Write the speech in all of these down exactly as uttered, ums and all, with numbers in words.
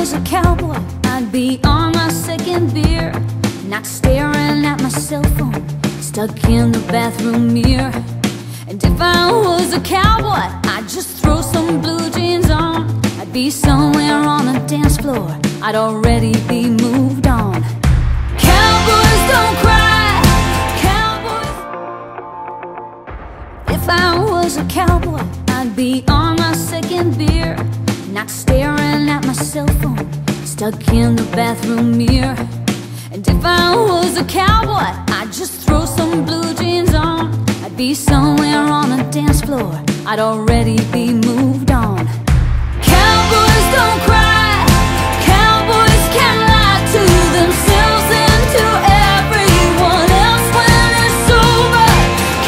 was a cowboy, I'd be on my second beer, not staring at my cell phone, stuck in the bathroom mirror. And if I was a cowboy, I'd just throw some blue jeans on. I'd be somewhere on a dance floor, I'd already be moved on. Cowboys don't cry, cowboys. If I was a cowboy, I'd be on my second beer, not staring at my cell phone, stuck in the bathroom mirror. And if I was a cowboy, I'd just throw some blue jeans on. I'd be somewhere on a dance floor, I'd already be moved on. Cowboys don't cry, cowboys can lie to themselves and to everyone else when it's over.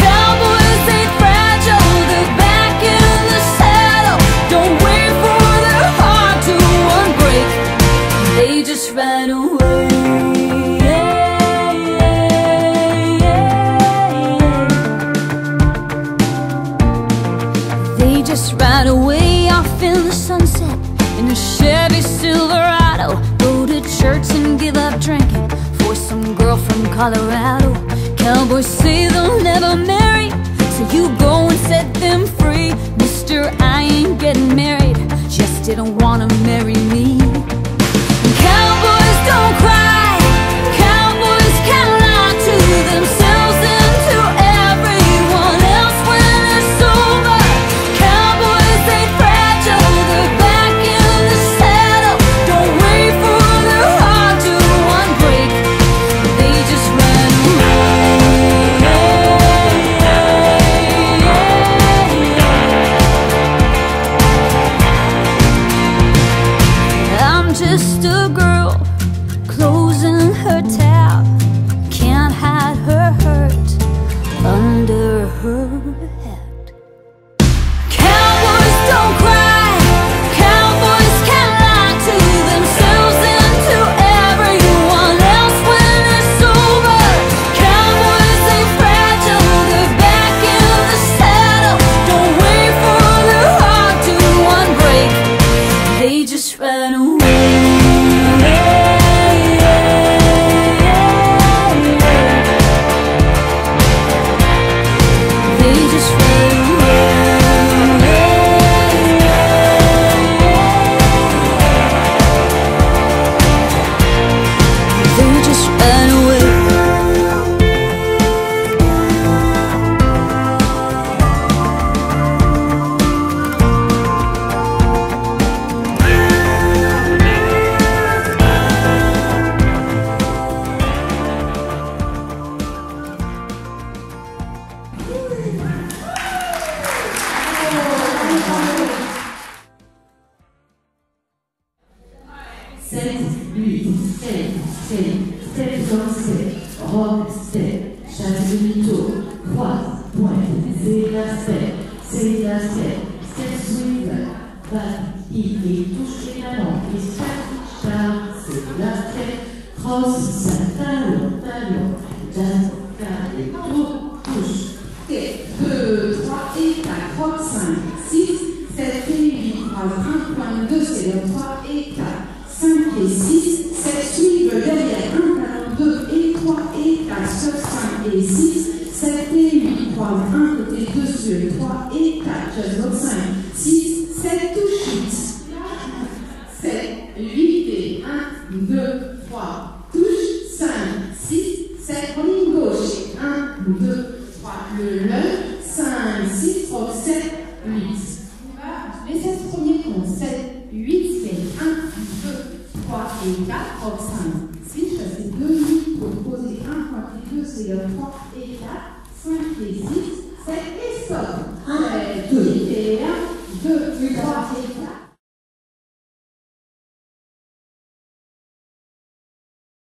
Cowboys, they fragile, they're back in the saddle, don't wait for their heart to unbreak, they just ride away. They just ride away off in the sunset in a Chevy Silverado. Go to church and give up drinking for some girl from Colorado. Cowboys say they'll never marry, so you go and set them free. Mister, I ain't getting married, just didn't wanna marry me. And cowboys don't cry, cowboys can lie to themselves and to everyone else when it's over. Cowboys, they fragile, they're back in the saddle, don't wait for their heart to unbreak, they just run away. I'm just a girl closing her tab, can't hide her hurt under her hat. Cowboys don't cry, cowboys can lie to themselves and to everyone else when it's over. Cowboys, they fragile, they're back in the saddle, don't wait for their heart to unbreak, they just run away. Please.